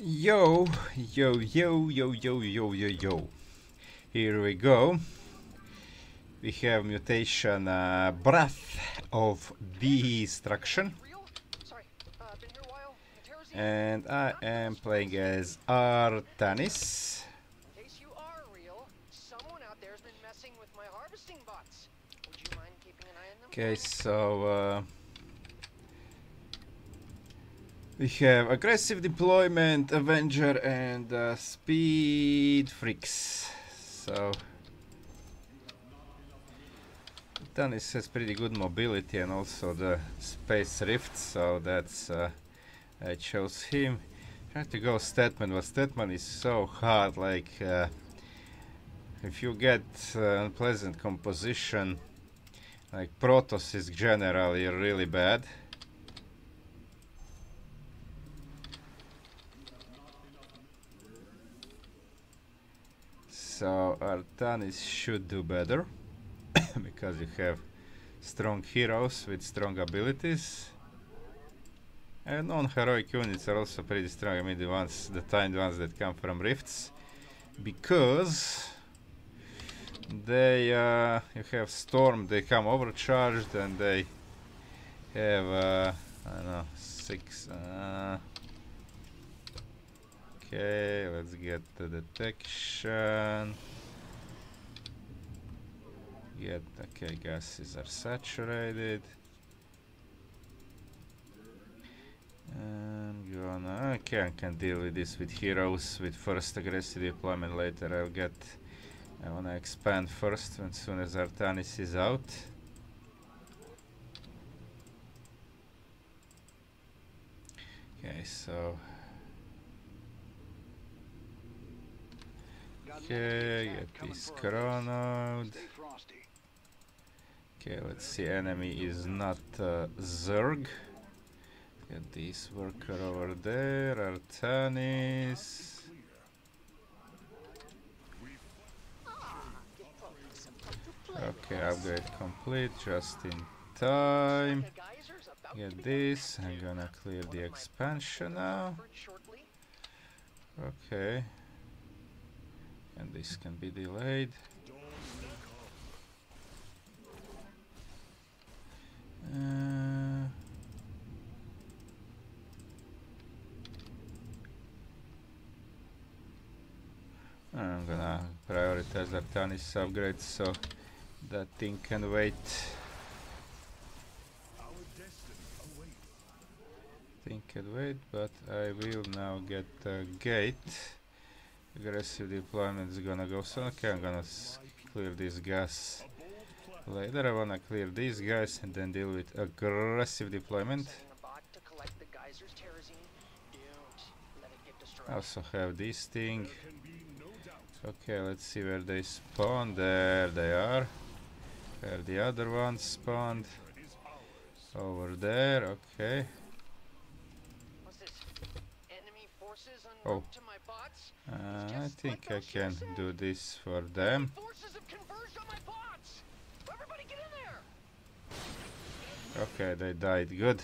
Yo, here we go. We have mutation Breath of Destruction. And I am playing as Artanis. In case you are real, someone out there has been messing with my harvesting bots. Would you mind keeping an eye on them? Okay, so we have aggressive deployment, Avenger, and speed freaks. So Artanis has pretty good mobility and also the space rift, so that's I chose him. I had to go Statman, but Statman is so hard. Like if you get unpleasant composition, like Protoss is generally really bad. So Artanis should do better because you have strong heroes with strong abilities. And non-heroic units are also pretty strong. I mean the timed ones that come from rifts, because they you have storm, they come overcharged, and they have I don't know, six. Okay, let's get the detection. Get okay, gases are saturated. Okay, I can deal with this with heroes, with first aggressive deployment later. I wanna expand first, as soon as Artanis is out. Okay, so get this chronoed. Okay, let's see, enemy is not Zerg. Get this worker over there, Artanis. Okay, upgrade complete, just in time. Get this, I'm gonna clear the expansion now. Okay. And this can be delayed. I'm gonna prioritize Artanis upgrades so that thing can wait. Thing can wait, but I will now get the gate. Aggressive deployment is gonna go soon. Okay, I'm gonna clear this gas later. I wanna clear these guys and then deal with aggressive deployment. I also have this thing. Okay, let's see where they spawn. There they are. Where the other one spawned. Over there, okay. Oh. I think I can do this for them. Okay, they died. Good.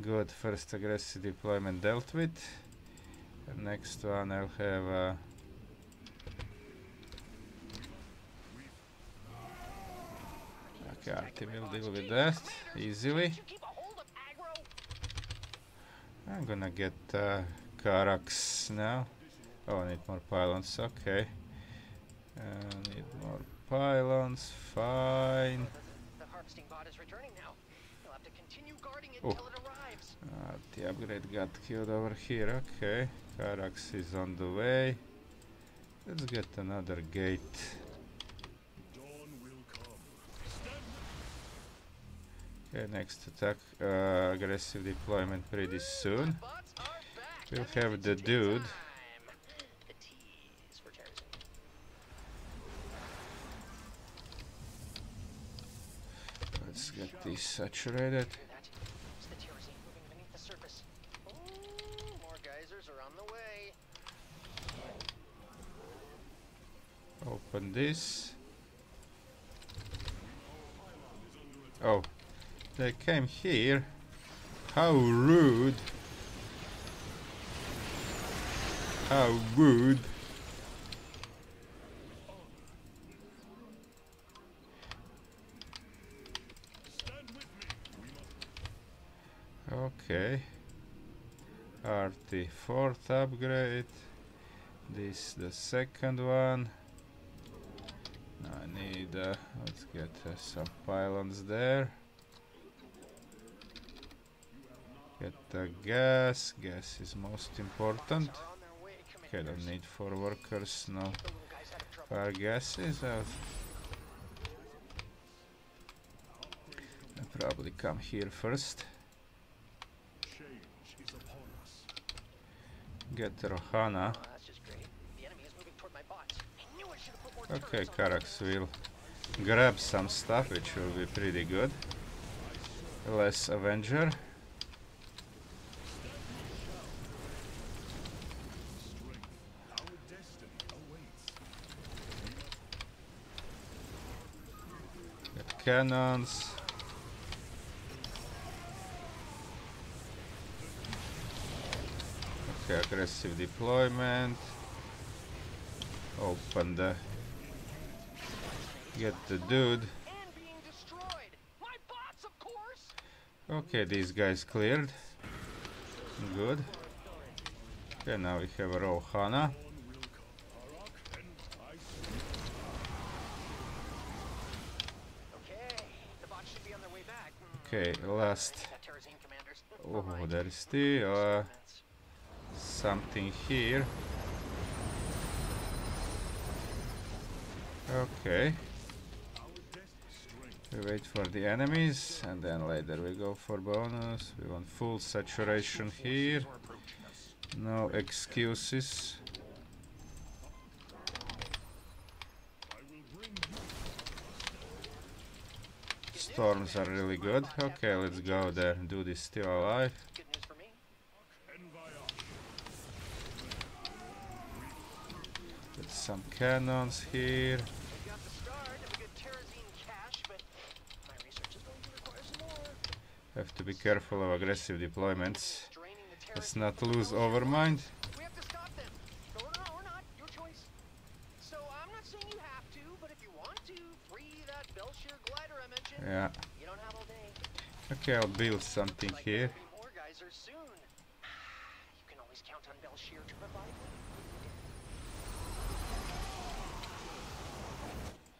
Good. First aggressive deployment dealt with. The next one I'll have a okay, we'll deal with that easily. I'm gonna get Karax now. Oh, I need more pylons, okay. Need more pylons, fine. Oh, the upgrade got killed over here, okay. Karax is on the way. Let's get another gate. Okay, next attack, aggressive deployment pretty soon. We'll have the dude. Let's get this saturated. Open this. Oh. They came here. How rude. How rude. Okay. RT fourth upgrade. This the second one. Now I need let's get some pylons there. Get the gas. Gas is most important. Okay, don't need 4 workers, no fire gases. I'll probably come here first. Get Rohana. Okay, Karax will grab some stuff, which will be pretty good. Less Avenger. Cannons. Okay, aggressive deployment. Open the. Get the dude. Okay, these guys cleared. Good. Okay, now we have Rohana. Okay, last. Oh, there is still something here. Okay. We wait for the enemies, and then later we go for bonus. We want full saturation here. No excuses. Storms are really good. Okay, let's go there. Dude is still alive. Get some cannons here. Have to be careful of aggressive deployments. Let's not lose overmind. Yeah. Okay, I'll build something here.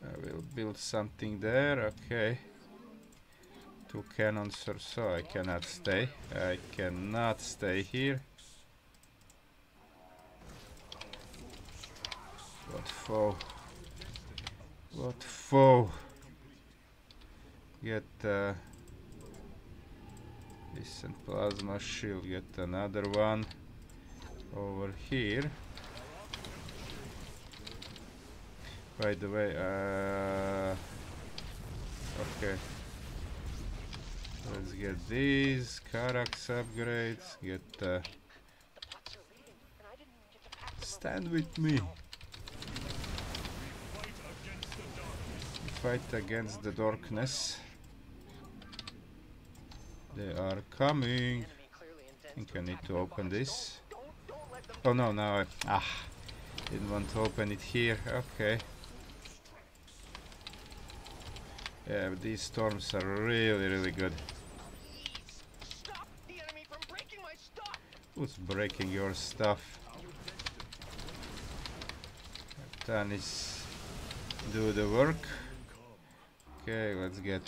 I will build something there. Okay. 2 cannons or so. I cannot stay. I cannot stay here. What foe? What foe? Get decent plasma shield, get another one over here. By the way, okay, let's get these Karax upgrades, get stand with me. Fight against the darkness. They are coming. I think I need to open this. Oh no, now I didn't want to open it here. Okay. Yeah, but these storms are really good. Who's breaking your stuff? Artanis, do the work. Okay, let's get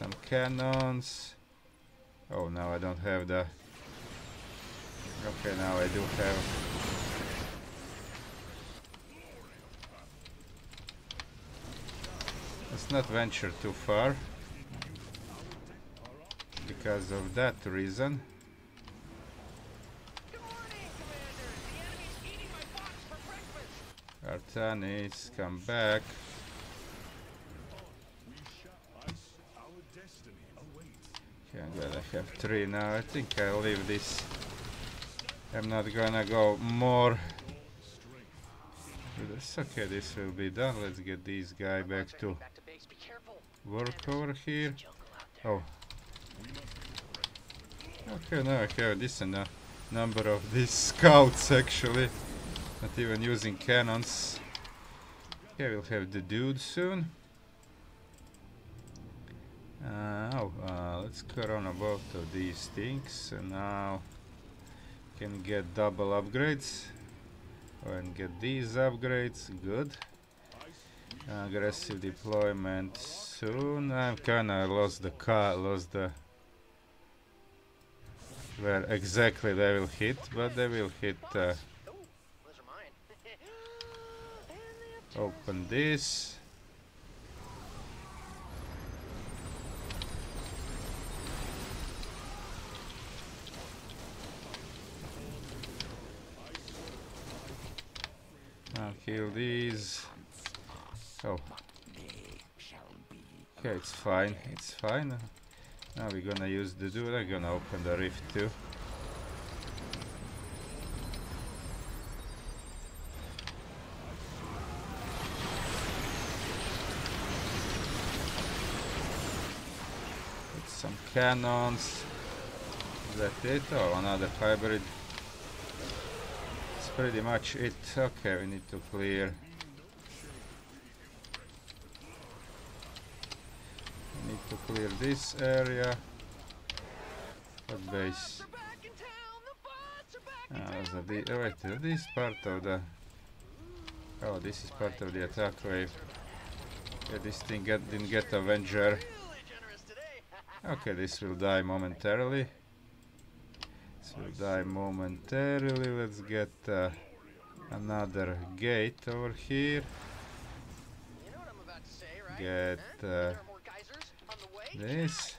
some cannons. Oh, now I don't have the... Okay, now I do have... Let's not venture too far. Because of that reason. Artanis, come back. Okay, I'm gonna have 3 now. I think I'll leave this. I'm not gonna go more to this. Okay, this will be done. Let's get this guy back to work over here. Oh. Okay, now I have this and number of these scouts actually, not even using cannons. Yeah, we'll have the dude soon. Let's cut on both of these things and now can get double upgrades and get these upgrades. Good. Aggressive deployment soon. I'm kinda lost the where exactly they will hit, but they will hit. Open this. I'll kill these. Oh. Okay, it's fine. It's fine. Now we're gonna use the dude. I'm gonna open the rift too. Put some cannons. Is that it? Oh, another hybrid. That's pretty much it. Okay, we need to clear. To clear this area. What base? Wait, this part of the... Oh, this is part of the attack wave. Yeah, this thing didn't get Avenger. Okay, this will die momentarily. Let's get another gate over here. Get... this.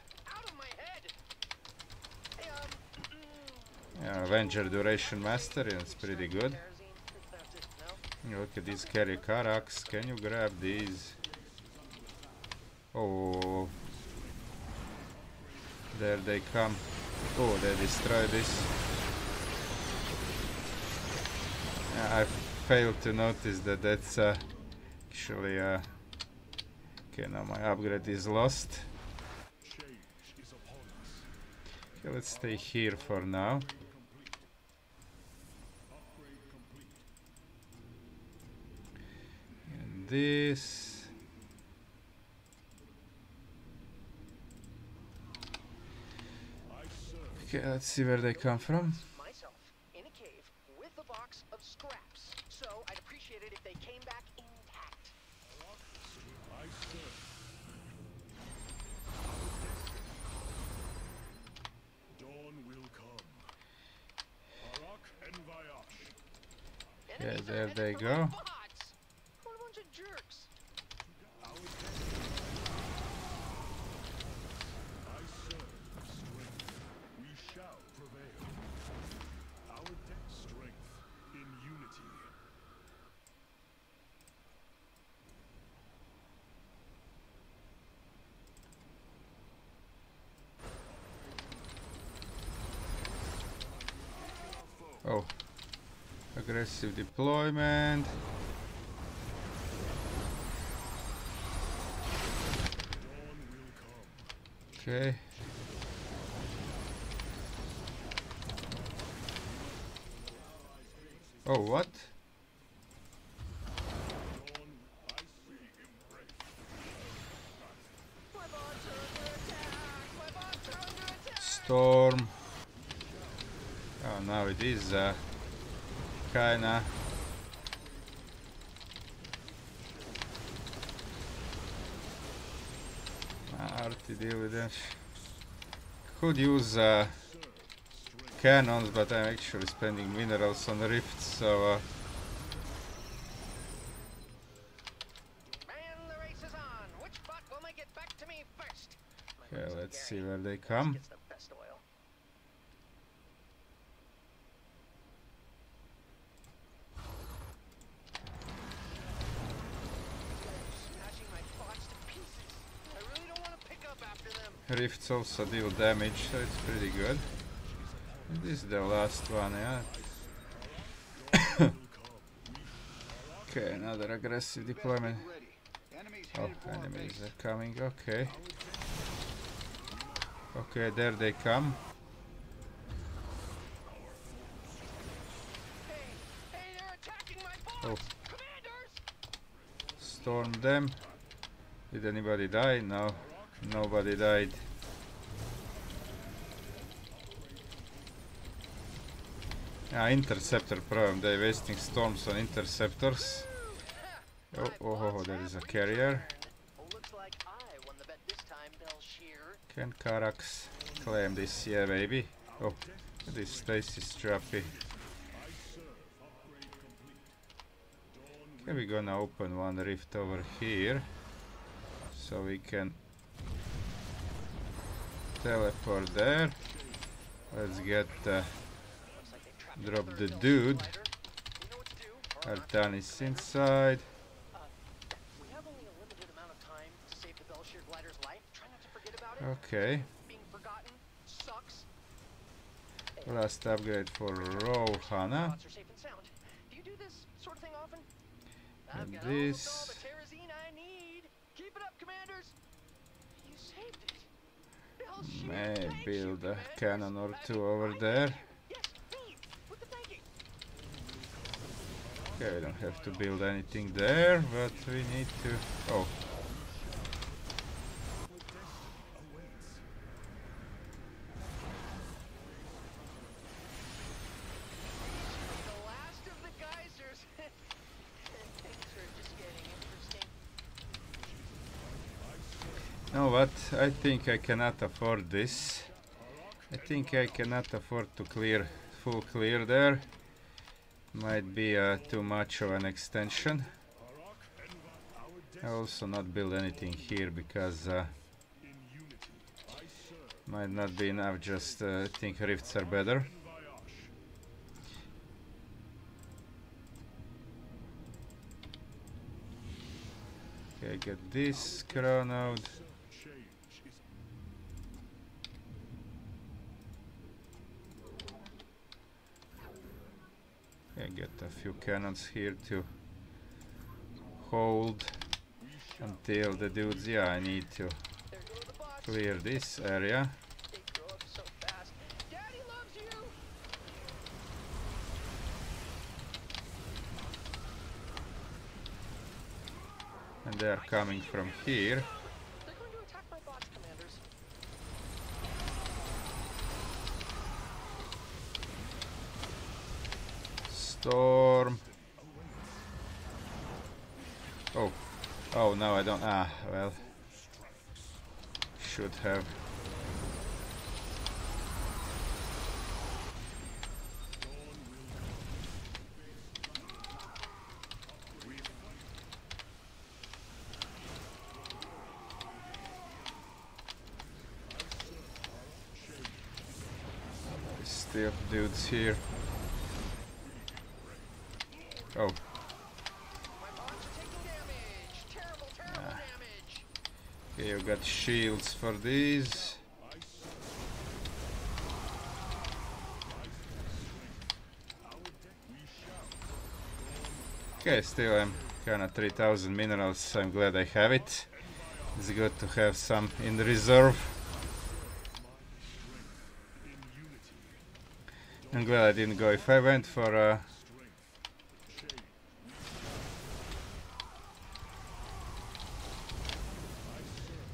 Yeah, Avenger duration mastery, it's pretty good. Look at this carry Karax. Can you grab these? Oh, there they come. Oh, they destroy this. Yeah, I failed to notice that that's actually. Okay, now my upgrade is lost. Okay, let's stay here for now. And this. Okay, let's see where they come from. Myself in a cave with a box of scraps. So I'd appreciate it if they came back intact. Yeah, there they go. What a bunch of jerks. We shall prevail. Our strength in unity. Oh. Aggressive deployment. Okay. Oh, what? Storm. Oh, now it is kinda. Hard to deal with that. Could use cannons, but I'm actually spending minerals on the rifts, so. Okay, let's see where they come. Rifts also deal damage, so it's pretty good. And this is the last one, yeah. Okay, another aggressive deployment. Oh, enemies are coming, okay. Okay, there they come. Oh. Storm them. Did anybody die? No. Nobody died. Ah, interceptor problem. They're wasting storms on interceptors. Oh, there is a carrier. Can Karax claim this? Yeah, baby. Oh, this stasis trappy. Okay, we're gonna open one rift over here so we can teleport there. Let's get drop the dude. Artanis inside. Okay. Last upgrade for Rohana. And this. May build a cannon or two over there. Okay, we don't have to build anything there, but we need to. Oh. Know what? I think I cannot afford this. I think I cannot afford to clear full clear there. Might be too much of an extension. I also not build anything here because might not be enough. Just think rifts are better. Okay, get this crown out. Get a few cannons here to hold until the dudes. Yeah, I need to clear this area. And they are coming from here. Storm. Oh. Oh, no, I don't. Ah, well. Should have. There's still dudes here. Oh. Okay, you got shields for these. Okay, still I'm kinda 3000 minerals. I'm glad I have it. It's good to have some in reserve. I'm glad I didn't go. If I went for a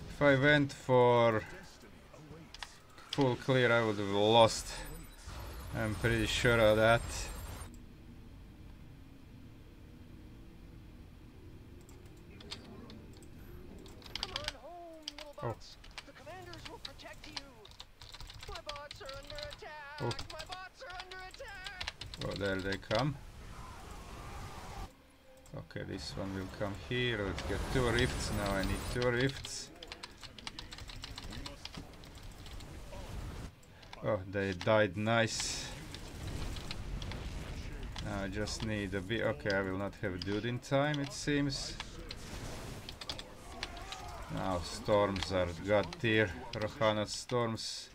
if I went for full clear, I would have lost. I'm pretty sure of that. Oh. Oh. Oh, there they come. Okay, this one will come here. Let's get two rifts. Now I need two rifts. Oh, they died nice. Now I just need a bit. Okay, I will not have dude in time, it seems. Now storms are god tier. Rohana's storms.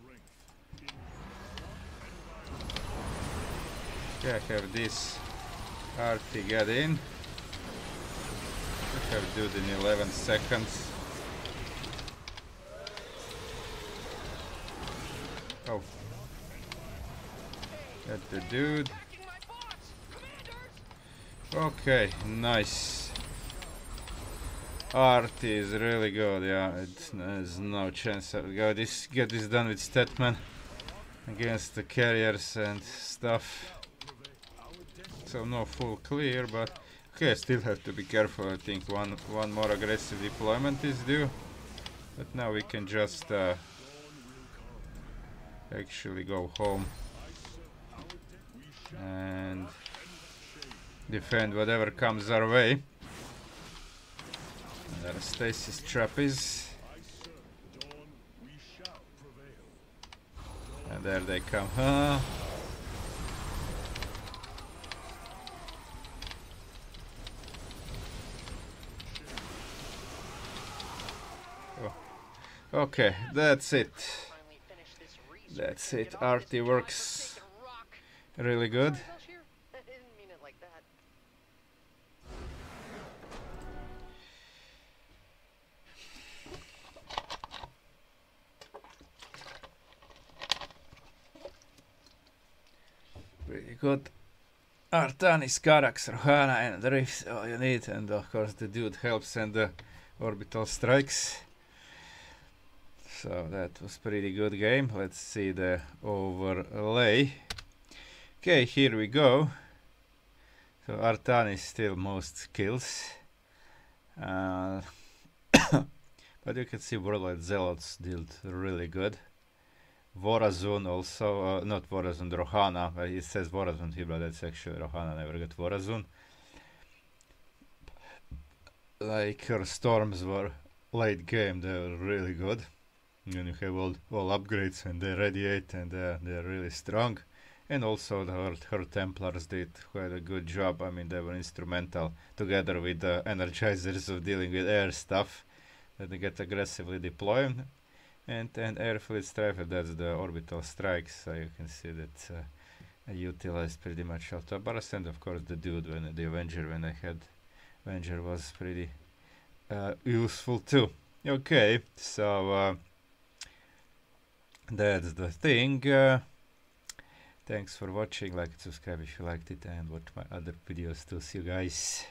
Okay, I have this arty get in. I have dude in 11 seconds. Oh. Get the dude. Okay, nice. Art is really good, yeah. There's no chance I'll get this done with Statman against the carriers and stuff. So no full clear, but okay, I still have to be careful. I think one more aggressive deployment is due. But now we can just actually go home and defend whatever comes our way. And our stasis trap is. And there they come. Huh? Oh. Okay, that's it. That's it. Arty works really good. Pretty good. Artanis, Karax, Rohana and Rifts, all you need, and of course the dude helps and the orbital strikes. So that was pretty good game. Let's see the overlay. Okay, here we go. So Artanis still most kills. But you can see Warlord Zealots did really good. Vorazun also, not Vorazun, Rohana, but it says Vorazun here, but that's actually Rohana, never got Vorazun. Like her storms were late game, they were really good. And you have all upgrades and they radiate and they're really strong. And also her Templars did quite a good job. I mean, they were instrumental together with the Energizers of dealing with air stuff that they get aggressively deployed. And air fleet strife, that's the orbital strikes, so you can see that I utilized pretty much Altabaras, and of course the dude, when the Avenger, when I had Avenger, was pretty useful too. Okay, so that's the thing. Thanks for watching, like and subscribe if you liked it, and watch my other videos too. See you guys.